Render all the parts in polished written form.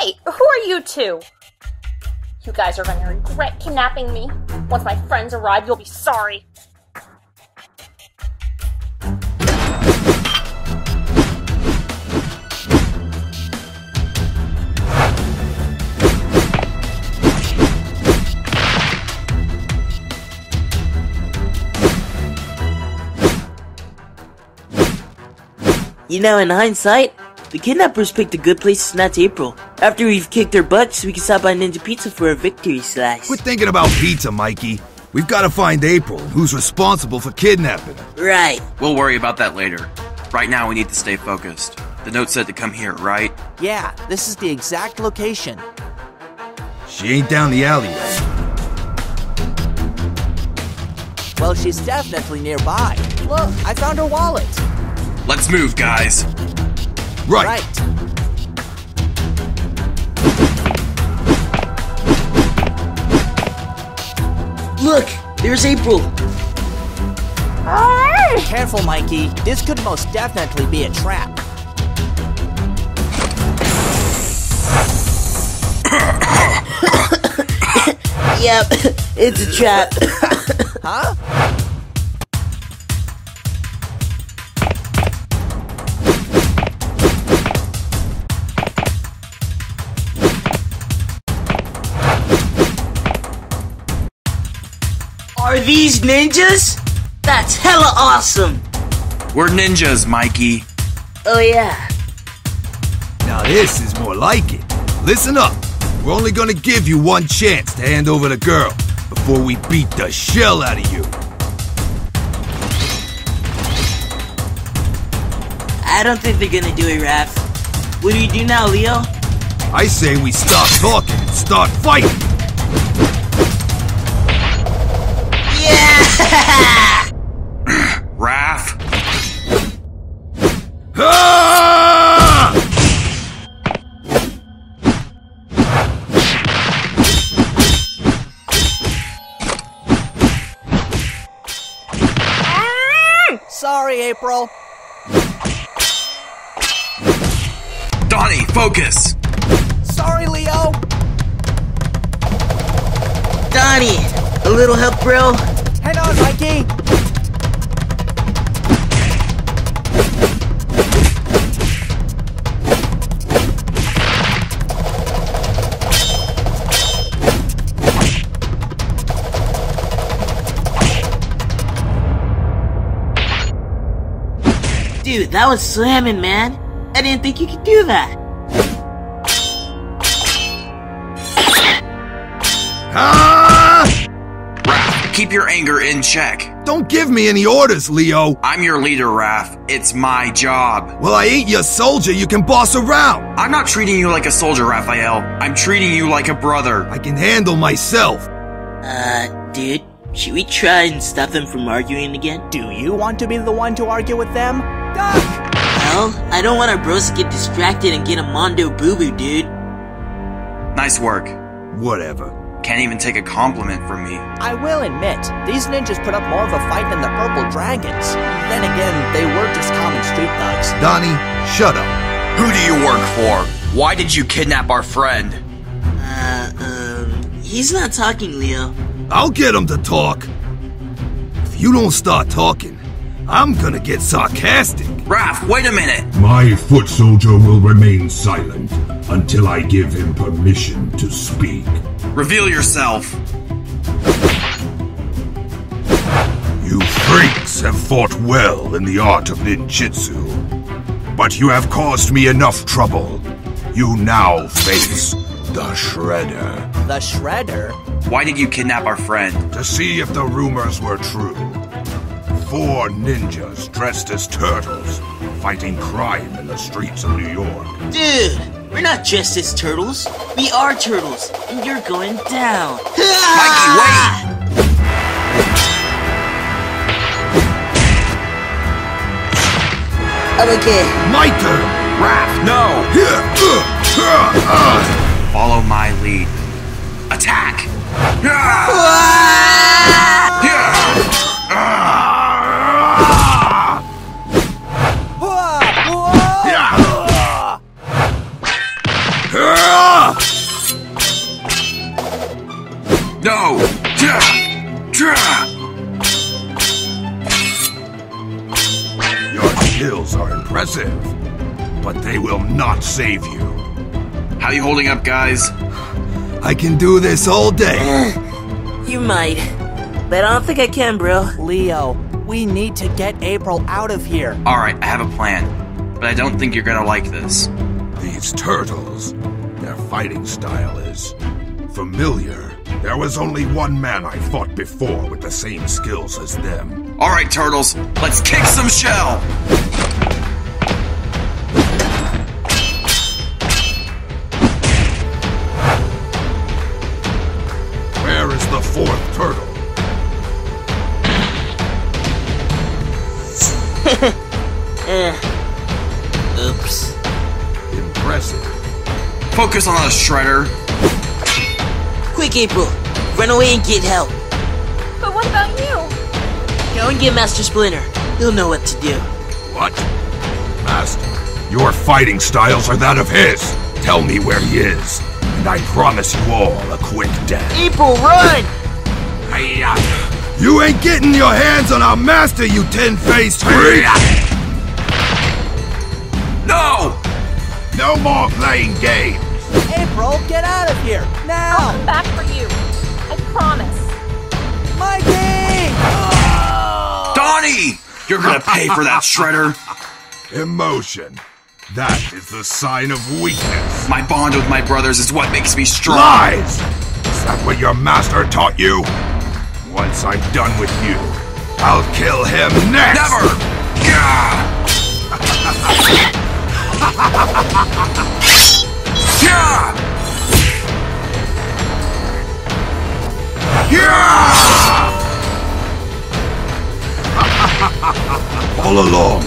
Hey, who are you two? You guys are going to regret kidnapping me. Once my friends arrive, you'll be sorry. You know, in hindsight, the kidnappers picked a good place to snatch April. After we've kicked her butt, so we can stop by Ninja Pizza for a victory slash. We're thinking about pizza, Mikey. We've got to find April, who's responsible for kidnapping her. Right. We'll worry about that later. Right now, we need to stay focused. The note said to come here, right? Yeah, this is the exact location. She ain't down the alley yet. Well, she's definitely nearby. Look, I found her wallet. Let's move, guys. Right. Look, there's April. Careful, Mikey. This could most definitely be a trap. Yep, it's a trap. Huh? Are these ninjas? That's hella awesome! We're ninjas, Mikey. Oh yeah. Now this is more like it. Listen up. We're only gonna give you one chance to hand over the girl before we beat the shell out of you. I don't think they're gonna do it, Raph. What do we do now, Leo? I say we stop talking and start fighting. Raph. Ah! Sorry, April. Donnie, focus. Sorry, Leo. Donnie, a little help, bro. Hang on, Mikey! Dude, that was slamming, man. I didn't think you could do that. Ah! Keep your anger in check. Don't give me any orders, Leo. I'm your leader, Raph. It's my job. Well, I ain't your soldier you can boss around. I'm not treating you like a soldier, Raphael. I'm treating you like a brother. I can handle myself. Dude, should we try and stop them from arguing again? Do you want to be the one to argue with them? Duck! Well, I don't want our bros to get distracted and get a mondo boo-boo, dude. Nice work. Whatever. Can't even take a compliment from me. I will admit, these ninjas put up more of a fight than the Purple Dragons. Then again, they were just common street thugs. Donnie, shut up. Who do you work for? Why did you kidnap our friend? He's not talking, Leo. I'll get him to talk. If you don't start talking, I'm gonna get sarcastic. Raph, wait a minute. My foot soldier will remain silent until I give him permission to speak. Reveal yourself. You freaks have fought well in the art of ninjutsu, but you have caused me enough trouble. You now face the Shredder. The Shredder? Why did you kidnap our friend? To see if the rumors were true. 4 ninjas dressed as turtles, fighting crime in the streets of New York. Dude! We're not dressed as turtles. We are turtles, and you're going down. Mikey, wait! I'm okay. My turn! Raph, no! Follow my lead. Attack! Your skills are impressive, but they will not save you. How you holding up, guys? I can do this all day. You might, but I don't think I can, bro. Leo, we need to get April out of here. Alright, I have a plan, but I don't think you're gonna like this. These turtles, their fighting style is familiar. There was only one man I fought before with the same skills as them. Alright, turtles, let's kick some shell! Where is the fourth turtle? Oops. Impressive. Focus on us, Shredder. Quick, April! Run away and get help! But what about you? Go and get Master Splinter. He'll know what to do. What? Master? Your fighting styles are that of his! Tell me where he is, and I promise you all a quick death. April, run! Hiya! You ain't getting your hands on our master, you tin-faced freak! No! No more playing games! April, get out of here! Now! I'll come back for you. I promise. Mikey! Oh! Donnie! You're gonna pay for that, Shredder. Emotion. That is the sign of weakness. My bond with my brothers is what makes me strong. Lies! Is that what your master taught you? Once I'm done with you, I'll kill him next! Never! Yeah! Yeah! Yeah! All along,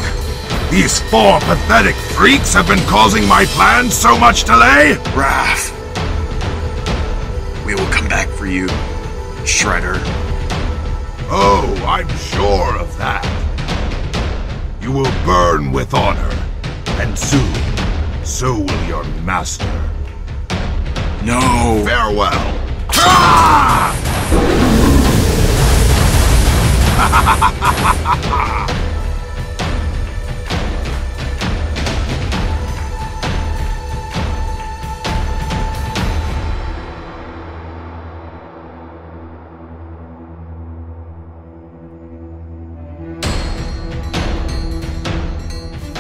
these four pathetic freaks have been causing my plans so much delay. Raph, we will come back for you, Shredder. Oh, I'm sure of that. You will burn with honor, and soon, so will your master. No! Farewell! Ah!